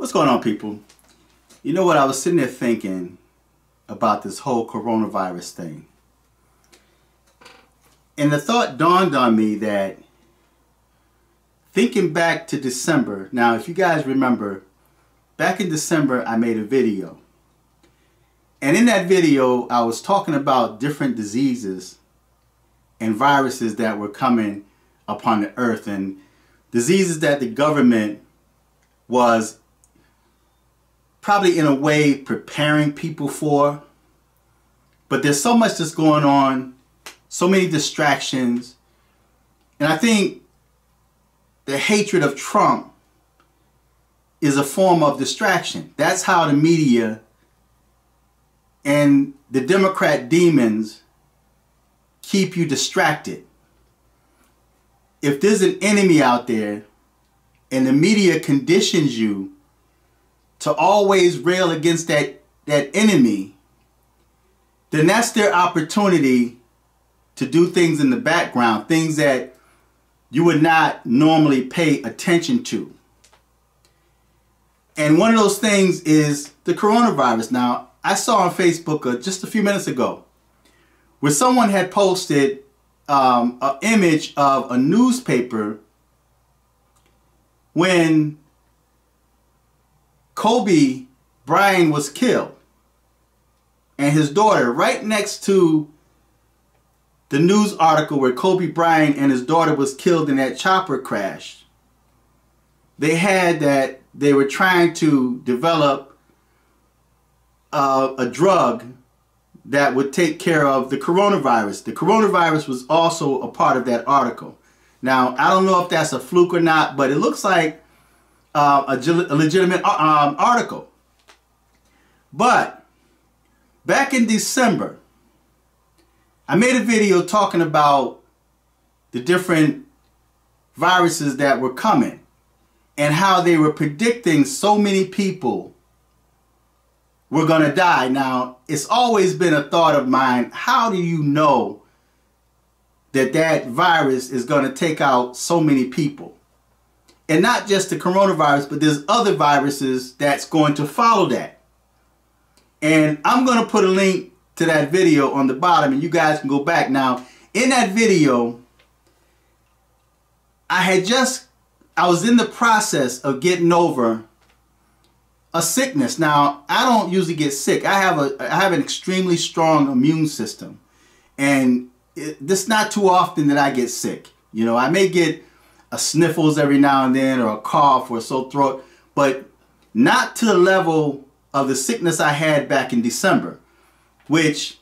What's going on, people? You know what, I was sitting there thinking about this whole coronavirus thing. And the thought dawned on me that thinking back to December, now if you guys remember, back in December I made a video. And in that video I was talking about different diseases and viruses that were coming upon the earth and diseases that the government was probably in a way preparing people for. But there's so much that's going on, so many distractions. And I think the hatred of Trump is a form of distraction. That's how the media and the Democrat demons keep you distracted. If there's an enemy out there and the media conditions you to always rail against that enemy, then that's their opportunity to do things in the background, things that you would not normally pay attention to. And one of those things is the coronavirus. Now, I saw on Facebook just a few minutes ago where someone had posted an image of a newspaper when Kobe Bryant was killed and his daughter, right next to the news article where Kobe Bryant and his daughter was killed in that chopper crash. They had that they were trying to develop a drug that would take care of the coronavirus. The coronavirus was also a part of that article. Now, I don't know if that's a fluke or not, but it looks like a legitimate article. But back in December, I made a video talking about the different viruses that were coming and how they were predicting so many people were going to die. Now, it's always been a thought of mine, how do you know that that virus is going to take out so many people? And not just the coronavirus, but there's other viruses that's going to follow that. And I'm going to put a link to that video on the bottom and you guys can go back. Now, in that video, I was in the process of getting over a sickness. Now, I don't usually get sick. I have an extremely strong immune system. And it's not too often that I get sick. You know, I may get a sniffles every now and then, or a cough, or a sore throat, but not to the level of the sickness I had back in December, which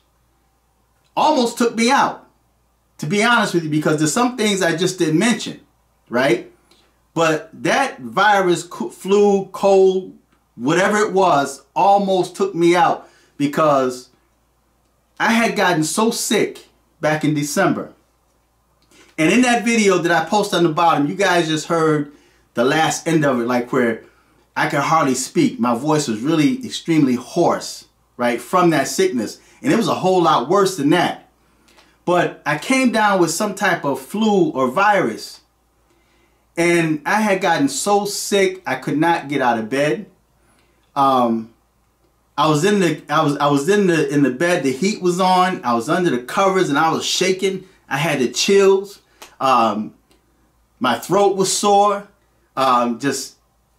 almost took me out, to be honest with you, because there's some things I just didn't mention, right? But that virus, flu, cold, whatever it was, almost took me out because I had gotten so sick back in December. And in that video that I post on the bottom, you guys just heard the last end of it, like where I could hardly speak. My voice was really extremely hoarse, right, from that sickness. And it was a whole lot worse than that. But I came down with some type of flu or virus. And I had gotten so sick, I could not get out of bed. I was in the bed, the heat was on, I was under the covers and I was shaking. I had the chills. My throat was sore, just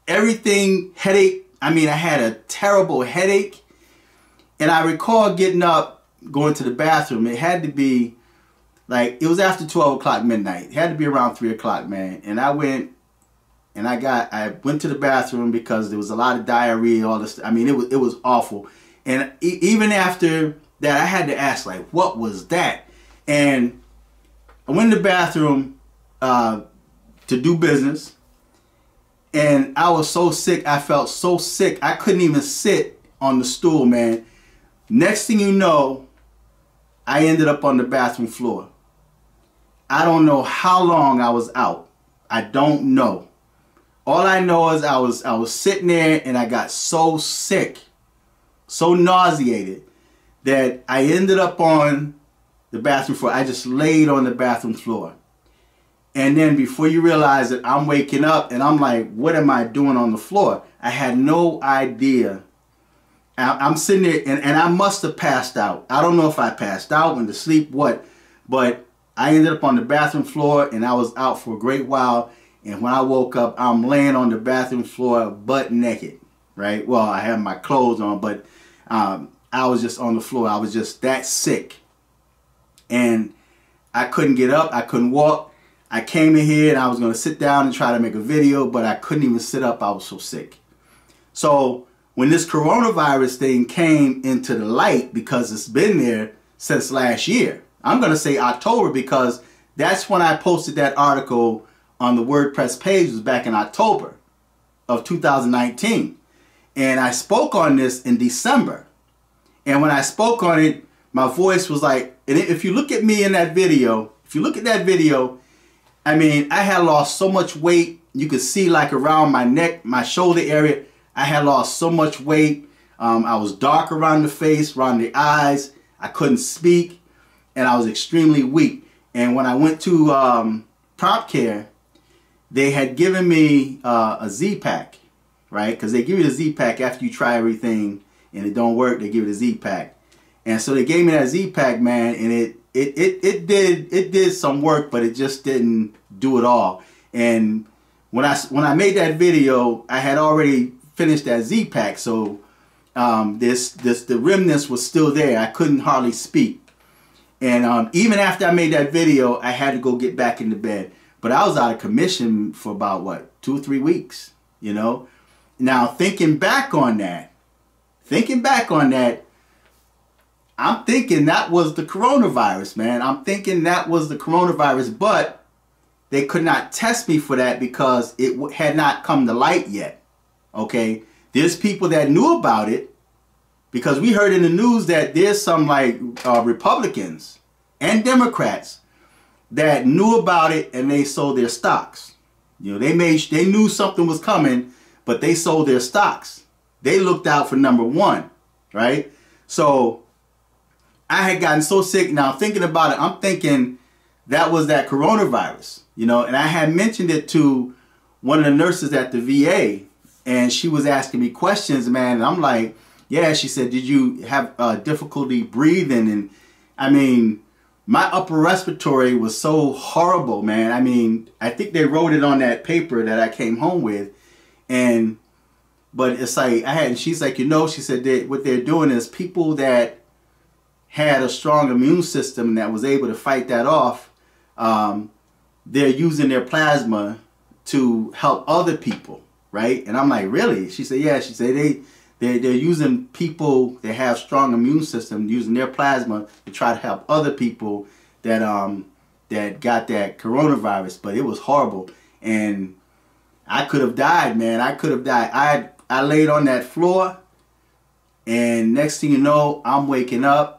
everything, headache. I mean, I had a terrible headache. And I recall getting up, going to the bathroom. It had to be like, it was after 12 o'clock midnight. It had to be around 3 o'clock, man. And I went and I went to the bathroom because there was a lot of diarrhea, all this. I mean, it was awful. And even after that, I had to ask, like, what was that? And I went in the bathroom to do business, and I was so sick. I felt so sick. I couldn't even sit on the stool, man. Next thing you know, I ended up on the bathroom floor. I don't know how long I was out. I don't know. All I know is I was sitting there, and I got so sick, so nauseated, that I ended up on the bathroom floor. I just laid on the bathroom floor. And then before you realize it, I'm waking up and I'm like, what am I doing on the floor? I had no idea. I'm sitting there and I must have passed out. I don't know if I passed out, went to sleep, what. But I ended up on the bathroom floor and I was out for a great while. And when I woke up, I'm laying on the bathroom floor butt naked, right? Well, I had my clothes on, but I was just on the floor. I was just that sick. And I couldn't get up. I couldn't walk. I came in here and I was going to sit down and try to make a video, but I couldn't even sit up. I was so sick. So when this coronavirus thing came into the light, because it's been there since last year, I'm going to say October because that's when I posted that article on the WordPress page. It was back in October of 2019. And I spoke on this in December. And when I spoke on it, my voice was like, and if you look at me in that video, if you look at that video, I mean, I had lost so much weight. You could see like around my neck, my shoulder area, I had lost so much weight. I was dark around the face, around the eyes. I couldn't speak and I was extremely weak. And when I went to prop care, they had given me a Z-Pack, right? Because they give you the Z-Pack after you try everything and it don't work, they give you the Z-Pack. And so they gave me that Z-Pack, man, and it did some work, but it just didn't do it all. And when I made that video, I had already finished that Z-Pack, so the remnants was still there. I couldn't hardly speak, and even after I made that video, I had to go get back into bed. But I was out of commission for about what, 2 or 3 weeks, you know. Now thinking back on that. I'm thinking that was the coronavirus, man. I'm thinking that was the coronavirus, but they could not test me for that because it had not come to light yet, okay? There's people that knew about it because we heard in the news that there's some like Republicans and Democrats that knew about it and they sold their stocks. You know, they knew something was coming, but they sold their stocks. They looked out for number one, right? So I had gotten so sick. Now thinking about it, I'm thinking that was that coronavirus, you know, and I had mentioned it to one of the nurses at the VA and she was asking me questions, man. And I'm like, yeah, she said, did you have difficulty breathing? And I mean, my upper respiratory was so horrible, man. I mean, I think they wrote it on that paper that I came home with. And, but it's like, I had, and she's like, you know, she said that what they're doing is people that had a strong immune system that was able to fight that off, they're using their plasma to help other people, right? And I'm like, really? She said, yeah. She said they're using people that have strong immune system, using their plasma to try to help other people that that got that coronavirus. But it was horrible, and I could have died, man. I could have died. I laid on that floor, and next thing you know, I'm waking up.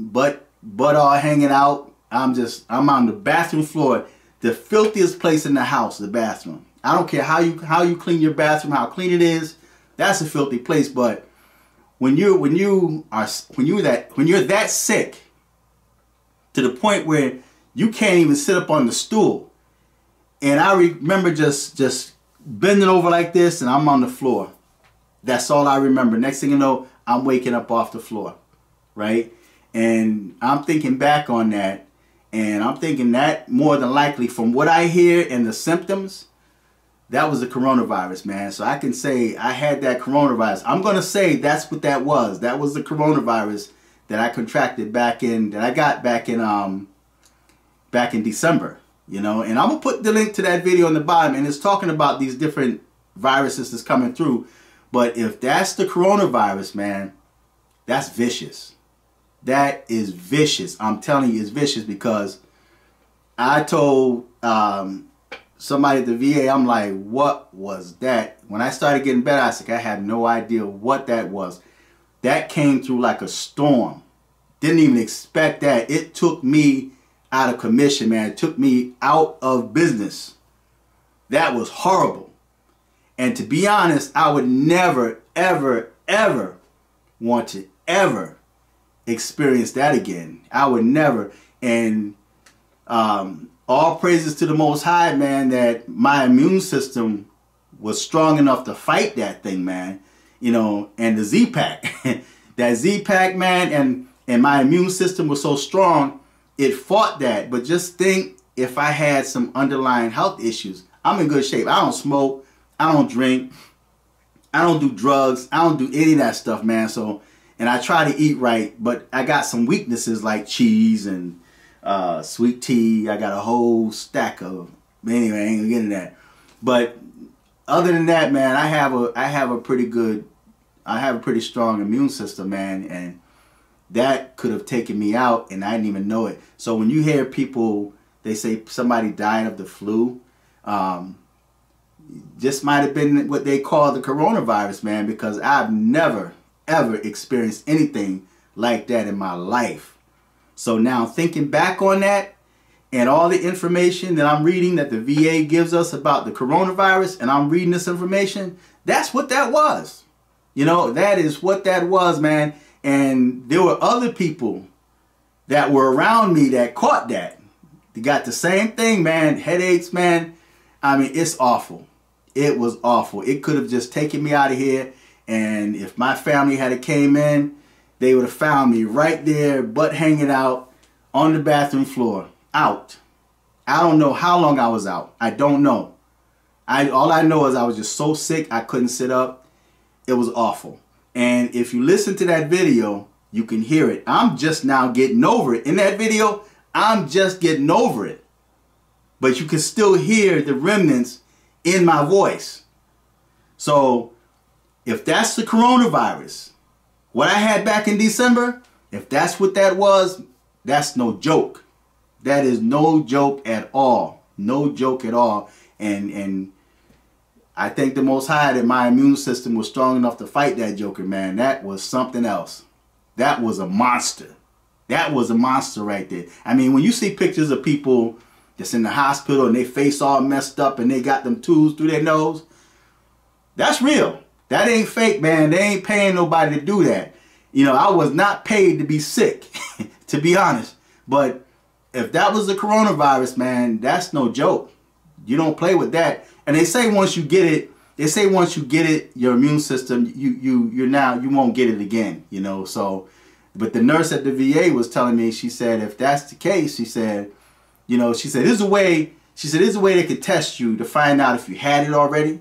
But all hanging out. I'm on the bathroom floor, the filthiest place in the house, the bathroom. I don't care how you clean your bathroom, how clean it is. That's a filthy place. But when you're that sick to the point where you can't even sit up on the stool, and I remember just bending over like this, and I'm on the floor. That's all I remember. Next thing you know, I'm waking up off the floor, right? And I'm thinking back on that, and I'm thinking that more than likely, from what I hear and the symptoms, that was the coronavirus, man. So I can say I had that coronavirus. I'm going to say that's what that was. That was the coronavirus that I contracted back in, that I got back in December, you know. And I'm going to put the link to that video on the bottom, and it's talking about these different viruses that's coming through. But if that's the coronavirus, man, that's vicious. That is vicious. I'm telling you, it's vicious, because I told somebody at the VA, I'm like, what was that? When I started getting better, I said, I had no idea what that was. That came through like a storm. Didn't even expect that. It took me out of commission, man. It took me out of business. That was horrible. And to be honest, I would never, ever, ever want to ever experience that again. I would never. And all praises to the Most High, man, that my immune system was strong enough to fight that thing, man. You know, and the Z-Pack. That Z-Pack, man, and my immune system was so strong, it fought that. But just think if I had some underlying health issues. I'm in good shape. I don't smoke. I don't drink. I don't do drugs. I don't do any of that stuff, man. So, and I try to eat right, but I got some weaknesses like cheese and sweet tea. I got a whole stack of them. Anyway, I ain't gonna get into that. But other than that, man, I have a pretty strong immune system, man, and that could have taken me out, and I didn't even know it. So when you hear people, they say somebody died of the flu, this might have been what they call the coronavirus, man, because I've never, ever experienced anything like that in my life. So now thinking back on that and all the information that I'm reading that the VA gives us about the coronavirus, and I'm reading this information, that's what that was. You know, that is what that was, man. And there were other people that were around me that caught that. They got the same thing, man. Headaches, man. I mean, it's awful. It was awful. It could have just taken me out of here. And if my family had came in, they would have found me right there, butt hanging out on the bathroom floor, out. I don't know how long I was out. I don't know. All I know is I was just so sick, I couldn't sit up. It was awful. And if you listen to that video, you can hear it. I'm just now getting over it. In that video, I'm just getting over it. But you can still hear the remnants in my voice. So if that's the coronavirus, what I had back in December, if that's what that was, that's no joke. That is no joke at all. No joke at all. And I thank the Most High that my immune system was strong enough to fight that joker, man. That was something else. That was a monster. That was a monster right there. I mean, when you see pictures of people that's in the hospital and their face all messed up and they got them tubes through their nose, that's real. That ain't fake, man. They ain't paying nobody to do that. You know, I was not paid to be sick, to be honest. But if that was the coronavirus, man, that's no joke. You don't play with that. And they say once you get it, your immune system, you won't get it again, you know. So, but the nurse at the VA was telling me, she said, if that's the case, she said, you know, she said, there's a way, she said, there's a way they could test you to find out if you had it already.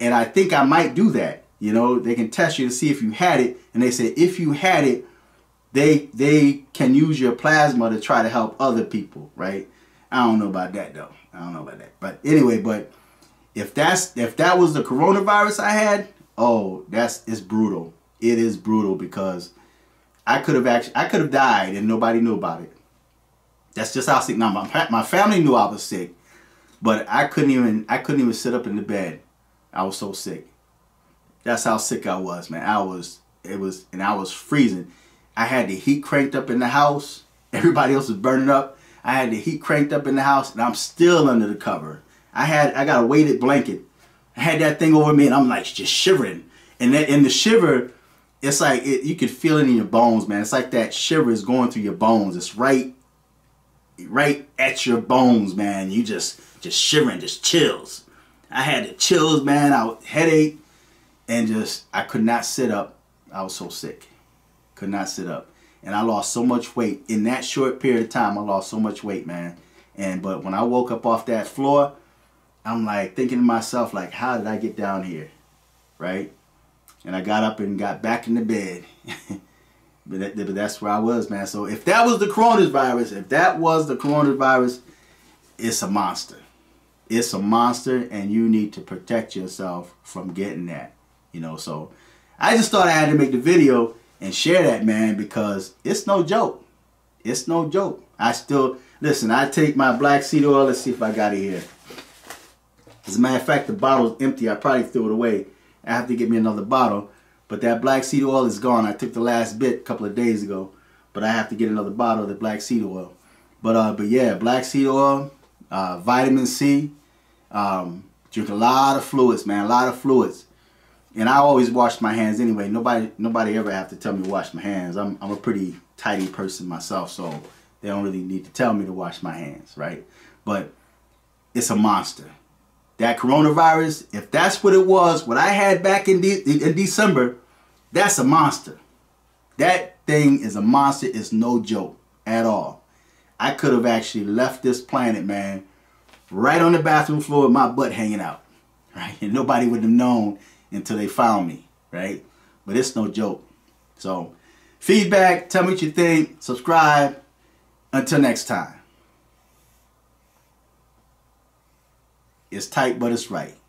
And I think I might do that. You know, they can test you to see if you had it. And they said, if you had it, they can use your plasma to try to help other people, right? I don't know about that, though. I don't know about that. But anyway, but if that was the coronavirus I had, oh, it's brutal. It is brutal because I could have died and nobody knew about it. That's just how sick. Now my family knew I was sick, but I couldn't even sit up in the bed. I was so sick. That's how sick I was, man. I was freezing. I had the heat cranked up in the house. Everybody else was burning up. I had the heat cranked up in the house, and I'm still under the cover. I got a weighted blanket. I had that thing over me, and I'm like just shivering. And that in the shiver, it's like you can feel it in your bones, man. It's like that shiver is going through your bones. It's right at your bones, man. You just shivering, just chills. I had the chills, man. Headache, and I could not sit up. I was so sick. Could not sit up. And I lost so much weight. In that short period of time, I lost so much weight, man. But when I woke up off that floor, I'm like thinking to myself, like, how did I get down here? Right? And I got up and got back in the bed. But that's where I was, man. So if that was the coronavirus, it's a monster. It's a monster, and you need to protect yourself from getting that. You know, so I just thought I had to make the video and share that, man, because it's no joke. It's no joke. I take my black seed oil. Let's see if I got it here. As a matter of fact, the bottle's empty. I probably threw it away. I have to get me another bottle. But that black seed oil is gone. I took the last bit a couple of days ago. But I have to get another bottle of the black seed oil. But yeah, black seed oil, vitamin C. Drink a lot of fluids, man. A lot of fluids. And I always wash my hands anyway. Nobody ever have to tell me to wash my hands. I'm a pretty tidy person myself, so they don't really need to tell me to wash my hands, right? But it's a monster. That coronavirus, if that's what it was, what I had back in December, that's a monster. That thing is a monster. It's no joke at all. I could have actually left this planet, man, right on the bathroom floor with my butt hanging out, right? And nobody would have known until they found me, right? But it's no joke. So feedback, tell me what you think, subscribe. Until next time. It's tight, but it's right.